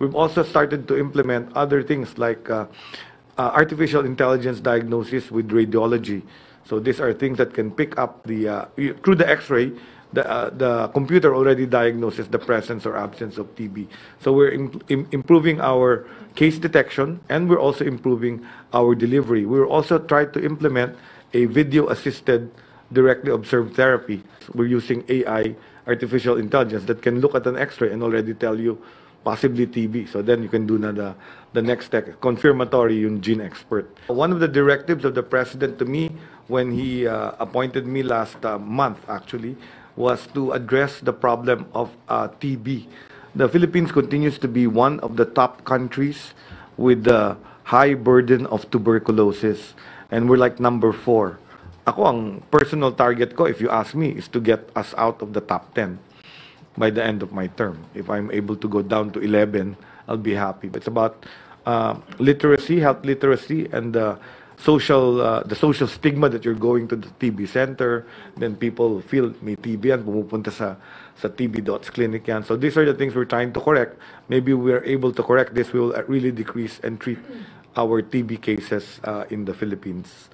We've also started to implement other things like artificial intelligence diagnosis with radiology. So these are things that can pick up the through the X-ray, the computer already diagnoses the presence or absence of TB. So we're improving our case detection, and we're also improving our delivery. We're also trying to implement a video-assisted directly observed therapy. We're using AI, artificial intelligence, that can look at an X-ray and already tell you possibly TB. So then you can do na the next step, confirmatory yung gene expert. One of the directives of the president to me when he appointed me last month actually was to address the problem of TB. The Philippines continues to be one of the top countries with the high burden of tuberculosis, and we're like number 4. Ako, ang personal target ko, if you ask me, is to get us out of the top 10 by the end of my term. If I'm able to go down to 11, I'll be happy. It's about literacy, health literacy, and the social stigma that you're going to the TB center, then people feel may TB and pumupunta sa TB dots clinic yan. So these are the things we're trying to correct. Maybe we're able to correct this, we will really decrease and treat our TB cases in the Philippines.